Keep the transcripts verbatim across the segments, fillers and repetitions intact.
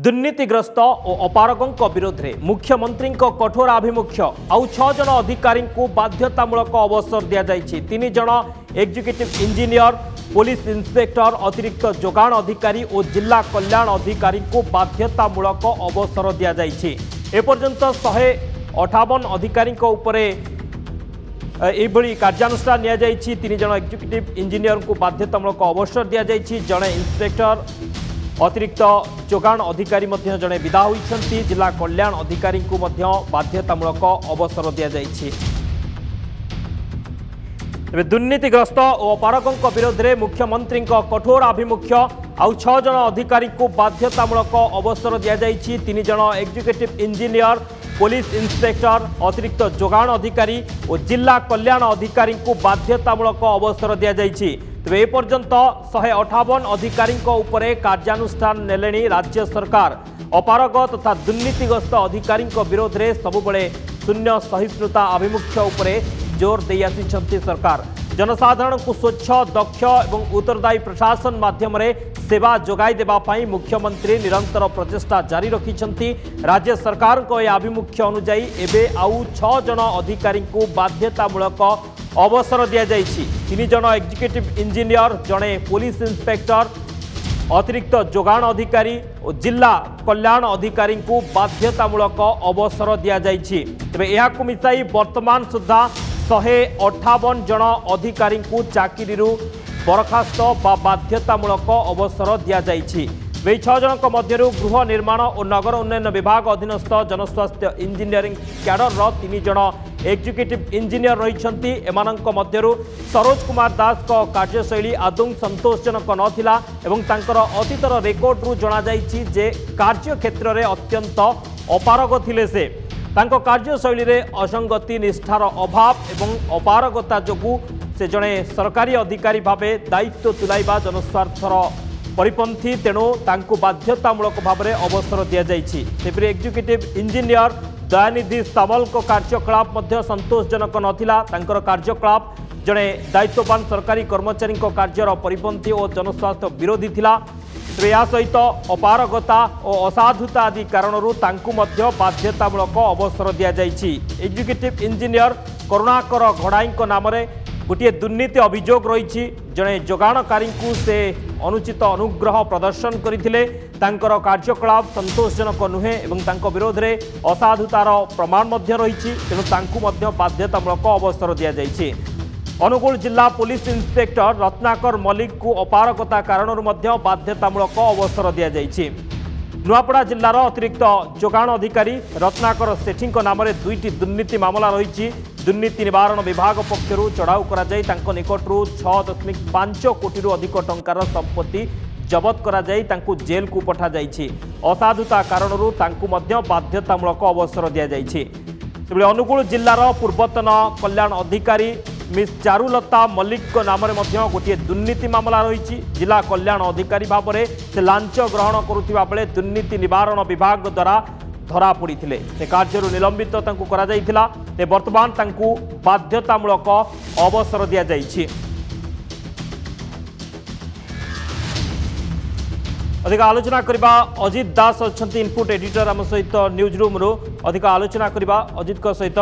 दुर्नीतिग्रस्त और अपारगों विरोध में मुख्यमंत्री कठोर आभिमुख्य आउ छह जन अधिकारी को बाध्यतामूलक अवसर दि जाएगी। तीन जन एग्जीक्यूटिव इंजीनियर, पुलिस इंस्पेक्टर, अतिरिक्त जोगाण अधिकारी और जिला कल्याण अधिकारी को बाध्यतामूलक अवसर दि जाएगी। एपर्यंत शहे अठावन अधिकारी यही कार्यानुष्ठान नि तीन जन एग्जीक्यूटिव इंजीनियर को बाध्यतामूलक अवसर दि जाएगी। जड़े इंस्पेक्टर, अतिरिक्त जोगाण अधिकारी जड़े विदा होती। जिला कल्याण अधिकारी को बाध्यतामूलक अवसर दि जाएगी। तेज दुर्नीतिग्रस्त और अपारकों विरोध में मुख्यमंत्री कठोर आभिमुख्य आउ छह जन अधिकारी को बाध्यतामूलक अवसर दि जाएगी। तीन जन एग्जीक्यूटिव इंजीनियर, पुलिस इंस्पेक्टर, अतिरिक्त जोगाण अधिकारी और जिला कल्याण अधिकारी को बाध्यतामूलक अवसर दि जाएगी। तेज एपर्यंत शहे अठावन अधिकारी कार्यानुष्ठान ने राज्य सरकार। अपारग तथा दुर्नीतिग्रस्त अधिकारी विरोध में सबुबले शून्य सहिष्णुता आभिमुख्य उपरे जोर दे आसी सरकार। जनसाधारण को स्वच्छ, दक्ष और उत्तरदायी प्रशासन माध्यम सेवा जोगाई देवाई मुख्यमंत्री निरंतर प्रचेष्टा जारी रखिंट। राज्य सरकार को यह आभिमुख्य अनुजाई एवं आउ छह जन अधिकारी को बाध्यतामूलक अवसर दि जाएगी। तीन जन एग्जीक्यूटिव इंजीनियर, जड़े पुलिस इंस्पेक्टर, अतिरिक्त जोगाण अधिकारी और जिला कल्याण अधिकारी को बाध्यतामूलक अवसर दि जाएगी। तेज यह मिसाई वर्तमान सुधा शहे अठावन जन अधिकारी को चाकरी बरखास्त बा बाध्यतामूलक अवसर दि जाएगी। वे छह जनक मध्यरू गृह निर्माण और नगर उन्नयन विभाग अधीनस्थ जनस्वास्थ्य इंजीनियरिंग क्याडर तीन जन एग्जीक्यूटिव इंजीनियर रही। एमानक मध्यरू सरोज कुमार दास को कार्यशैली आदौ संतोषजनक नाथिला एवं तांकर अतीतर रेकॉर्डरू जना जायछि जे कार्य क्षेत्र में अत्यंत अपारग थिले। से तांको कार्यशैली रे असंगति, निष्ठार अभाव एवं अपारगता जोगु से जड़े सरकारी अधिकारी भावे दायित्व तुलाइबा जनस्वार्थर परिपंथी, तेणु तांको बाध्यतामूलक भाव में अवसर दि जाएगी। तेपरि एग्जीक्यूटिव इंजीनियर दयानिधि सावल को कार्यकलाप संतोषजनक नाथिला। तांकर कार्यकलाप जड़े दायित्ववान सरकारी कर्मचारी कार्यर परिपंथी और जनस्वास्थ्य विरोधी थिला। या सहित अपारगता और असाधुता आदि कारणरू तांकु मध्य बाध्यतामूलक अवसर दि जाएगी। एग्जीक्यूटिव इंजीनियर करुणाकर घड़ाई नाम गोटे दुर्नीति अभियोग रही। जड़े जोगाणकारी से अनुचित अनुग्रह प्रदर्शन करते कार्यकलाप संतोषजनक नुहे और विरोध में असाधुतार प्रमाण रही, तेणु बाध्यतामूलक अवसर दि जाएगी। अनुगुल जिला पुलिस इंस्पेक्टर रत्नाकर मल्लिक को अपारगता कारण बाध्यतामूलक अवसर दि जाएगी। नुआपड़ा जिलार अतिरिक्त जोगाण अधिकारी रत्नाकर सेठी नाम दुईटी दुर्नीति मामला रही। दुर्नीति निवारण विभाग पक्षरू चढ़ाऊ कराई तांको निकटरू छह दशमिक पांच कोटी अधिक टंकार संपत्ति जबत कराई तांको जेल को पठा जायछि। असाधुता कारणरू तांको मध्य बाध्यतामूलक अवसर दि जायछि। सेबले अनुगुल जिलार पूर्वतन कल्याण अधिकारी मिस चारुलता मल्लिक नाम गोटे दुर्नीति मामला रही। जिला कल्याण अधिकारी भाव में से लांच ग्रहण करुवा बेले दुर्नीति निवारण विभाग द्वारा धरा पड़ी थे। से कार्य निलंबित करा बर्तमान तांकु बाध्यतामूलक अवसर दि जाएगी। अधिक आलोचना करबा अजित दास अच्छा इनपुट एडिटर आम सहित न्यूज रूम रू अधिक आलोचना करबा अजित सहित।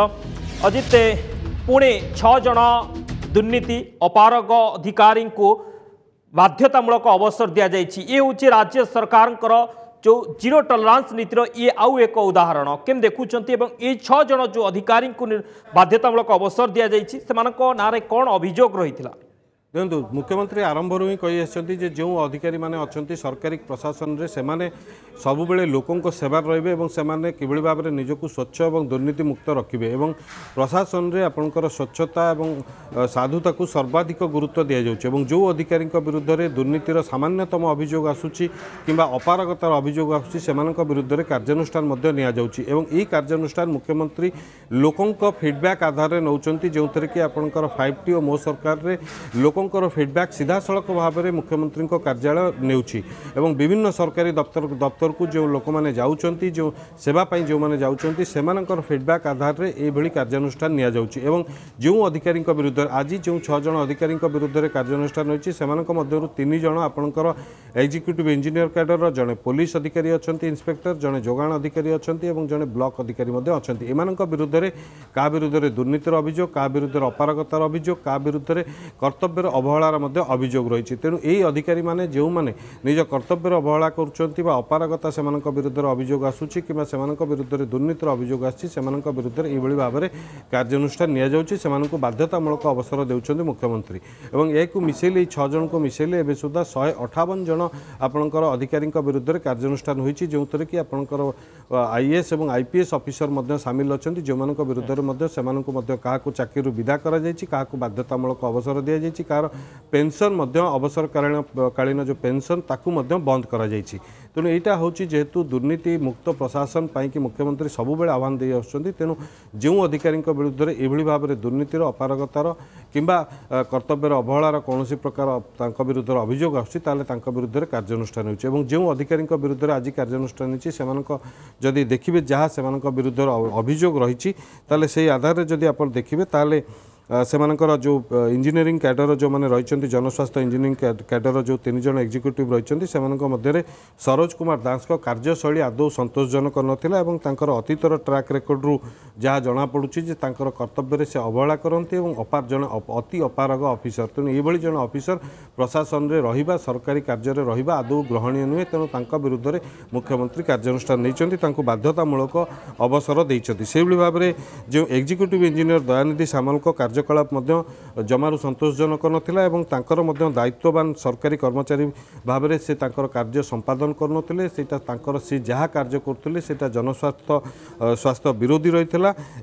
अजित पुणे छह जन दुर्नीति अपारग अधिकारी को बाध्यतामूलक अवसर दि जाएगी। ये हूँ राज्य सरकार जो जीरो टॉलरेंस नीतिर ये आउ एक उदाहरण केम देखुंत। ये छह जन जो अधिकारी को बाध्यतामूलक अवसर दि जाएगी से नारे कौन अभियोग रही था? देखो मुख्यमंत्री आरंभ ही कही जो अधिकारी माने अच्छा सरकारी प्रशासन रे से माने सब बेले लोकों को सेवार रहिबे एवं से माने किभली भाव में निजक स्वच्छ और दुर्नीति मुक्त रखिबे एवं प्रशासन रे आपणकर स्वच्छता एवं साधुता को सर्वाधिक गुरुत्व दिया जाउछ। एवं जो अधिकारी विरुद्ध में दुर्नीतिर सामान्यतम अभियोग आसुछि किंबा अपारगतार अभियोग आसुछि सेमानक विरुद्ध में कार्यानुष्ठान निया जाउछि। एवं एई कार्यानुष्ठान मुख्यमंत्री लोकों फीडबैक आधार में नौचंती जोंथरे कि आपणकर फाइव टी और मो सरकार रे लोक लोकंर फिडबैक सीधा सड़क भाव में मुख्यमंत्री कार्यालय नेउछि एवं विभिन्न सरकारी दफ्तर दफ्तर को जो लोक मैंने जाऊँच जो सेवाई जो मैंने जाऊँच से फिडबैक आधार में यह कार्यानुष्ठान नि जो अधिकारी विरुद्ध आज जो छज अधिकारी विरुद्ध कार्यानुष्ठान होती से तीन जन आपंकर एक्जिक्यूटिव इंजीनियर कैडर जड़े पुलिस अधिकारी अच्छा इन्स्पेक्टर जड़े जोगाण अधिकारी अच्छा जड़े ब्लॉक अधिकारी अच्छा एम विरुद्ध क्या विरुद्ध दुर्नीतिर अभियोग क्या विरुद्ध अपारगतार अभियोग क्या विरुद्ध कर्तव्यर अवहेलार अभियोग रही तेणु यही अधिकारी मैंने जो मैंने निज कर्तव्यर अवहेला करुँचा अपारगता से विरुद्ध अभियोग आसूसी कि विरुद्ध दुर्नीतिर अभियोग आरुद्ध यह भाव में कार्यानुष्ठान नि बाध्यतामूलक अवसर देउछन्ति मुख्यमंत्री एवं यह मिसेले छह जन को मिसेले एवं सुधा शहे अठावन जन आपणकर अधिकारी विरुद्ध कार्यानुष्ठान होती जो थी कि आपणकर आईएएस और आईपीएस ऑफिसर सामिल अच्छा जो विरुद्ध से क्या चाकरी विदा करा क्या बाध्यतामूलक अवसर दि जाए कार पेंशन अवसर कालीन जो पेंशन ताकू बंद कर तेणु यहाँ हूँ जेहेतु दुर्नीति मुक्त प्रशासन पाई मुख्यमंत्री सबुबे आह्वान दे आसुँच तेणु जो अधिकारी विरुद्ध यह भाव में दुर्नीतिर अपारगतार किंबा कर्तव्यर अवहेलार कौन प्रकार विरुद्ध अभियोग आसाने विरुद्ध कार्यानुष्ठान हो जो अधिकारी विरुद्ध आज कार्यानुष्ठान होती देखिए जहाँ से विरुद्ध अभियोग रही से आधार में आप देखिए ताले सेमानकर जो इंजीनियरिंग कैडर जो मैंने रही जनस्वास्थ्य इंजीनियरिंग कैडर जो तीन जन एग्जीक्यूटिव रही से सरोज कुमार दास कार्यशैली आदौ संतोषजनक नाला और तांकर अतीतर ट्रैक रेकर्ड्रु जहाँ जमापड़ी जे तांकर कर्तव्य से अवहेला करती और अपार जन अति अपारग अफिसर तेणु ये जन अफिसर प्रशासन में रहा सरकारी कार्य रहा आदौ ग्रहणीय नुहे तेणु विरुद्ध मुख्यमंत्री कार्यानुष्ठान नहीं बाध्यतामूलक अवसर देते से भाव में जो एग्जीक्यूटिव इंजीनियर दयानिधि सामल कार्य कार्यकलाप जमारू संतोषजनक नाला और तांकर दायित्ववान सरकारी कर्मचारी भाव में से कार्य संपादन कर सी जहाँ कार्य करूँगा जनस्वास्थ्य स्वास्थ्य विरोधी रही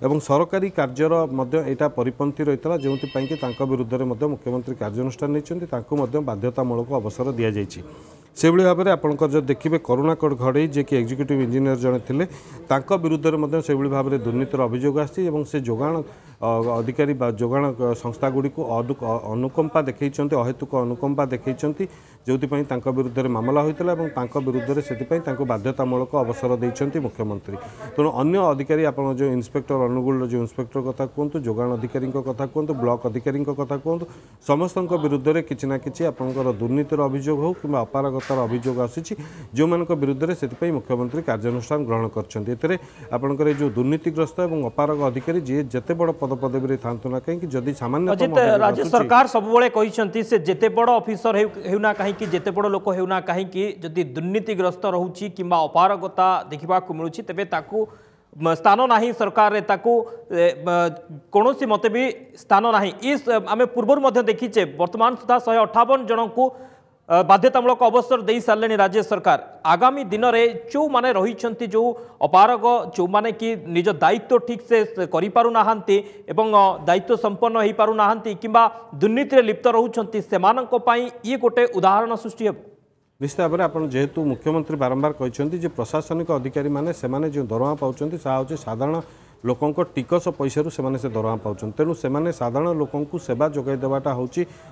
है सरकारी कार्यर यहाँ परिपंथी रही है जो कि विरुद्ध मुख्यमंत्री कार्यानुष्ठान नहीं बाध्यतामूलक अवसर दि जाए से भाव में आपंकर देखिए करुणाकर घड़ई जे कि एग्जीक्यूटिव इंजीनियर जड़े थे विरुद्ध से भाव में दुर्नीतिर अभियोग आसी जोगाण अधिकारी जोगाण संस्था गुड़ी को अनुकंपा देखई अहेतुक अनुकंपा देखई जो विरुद्ध मामला होता है और विरुद्ध से बाध्यतामूलक अवसर देते मुख्यमंत्री तेणु अन्य अधिकारी आप जो इन्स्पेक्टर अनुगुल जो इन्स्पेक्टर कथा कहतु जोगाण अधिकारी कथा कहतु ब्लॉक अधिकारी कथा कहतु समस्त विरुद्ध किसी ना कि आपंकर दुर्नीतिर अभियोग हो कि अपारगतार अभियोग आसी जो विरुद्ध से मुख्यमंत्री कार्यानुष्ठान ग्रहण कर जो दुर्नीतिग्रस्त और अपारग अधिकारी जी जिते बड़ पदपदवी था कहीं सामान्य राज्य सरकार सबुबले से जेते बड़ अफिसर हेउना कहीं जेते बड़ लोक हेउना कहीं जदि दुर्नीतिग्रस्त रोची कि अपारगता देखा मिलूँ तेबे ताकू स्थान ना सरकार रे ताकू कौन सी मत भी स्थान ना आम पूर्व देखीचे बर्तमान सुधा शहे अठावन जन को बाध्यतामूलक अवसर दे सारे राज्य सरकार आगामी दिन में जो माने रही जो अपारग जो माने कि निज दायित्व ठीक से करा एवं दायित्व संपन्न हो पारना कि दुर्नीति लिप्त रोच से ये गोटे उदाहरण सृष्टि हे निश्चित भाव में आप जेहेतु मुख्यमंत्री बारंबार कहते प्रशासनिक अधिकारी मैंने जो दरमा पाँच हूँ साधारण लोकों टिकस पैसू से दरमा पाँच तेणु से साधारण लोकों को सेवा जोगाई देवाटा हूँ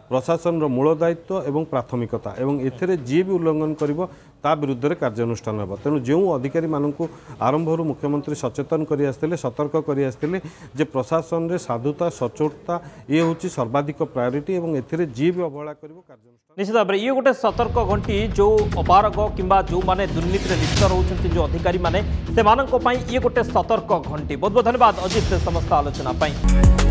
प्रशासन मूल दायित्व एवं प्राथमिकता एवं एथे जी भी उल्लंघन करिवो ता विरुद्ध कार्यानुष्ठान हे तेणु जो अधिकारी मानू आरंभर मुख्यमंत्री सचेतन करते सतर्क करते प्रशासन में साधुता सचोटता ये हूँ सर्वाधिक प्रायोरीटी और एथे जी भी अवहेला कार्यानुष्ठान निश्चित भाव में ये गोटे सतर्क घंटी जो अपारग कि जो मैंने दुर्नीति में लिप्त रोच जो अधिकारी मैंने से गोटे सतर्क घंटी बहुत बहुत धन्यवाद अजित समस्त आलोचना।